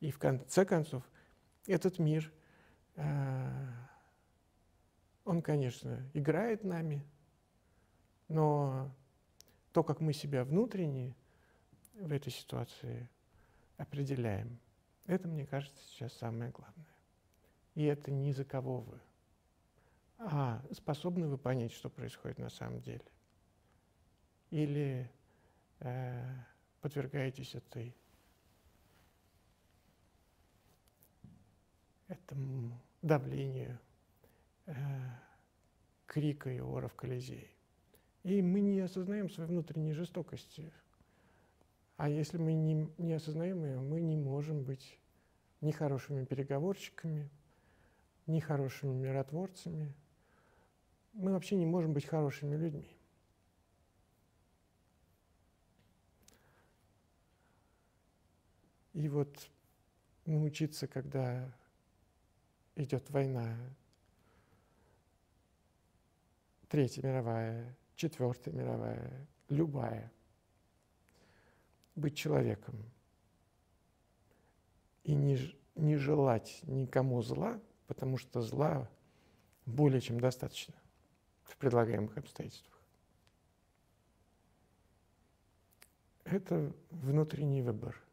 И в конце концов этот мир, он, конечно, играет нами, но то, как мы себя внутренне в этой ситуации определяем, это, мне кажется, сейчас самое главное. И это не за кого вы, а способны вы понять, что происходит на самом деле. Или подвергаетесь этому давлению крика и ора в Колизее. И мы не осознаем своей внутренней жестокости. А если мы не осознаем ее, мы не можем быть ни хорошими переговорщиками, ни хорошими миротворцами. Мы вообще не можем быть хорошими людьми. И вот научиться, когда идет война, Третья мировая, Четвертая мировая, любая, быть человеком и не желать никому зла, потому что зла более чем достаточно в предлагаемых обстоятельствах. Это внутренний выбор.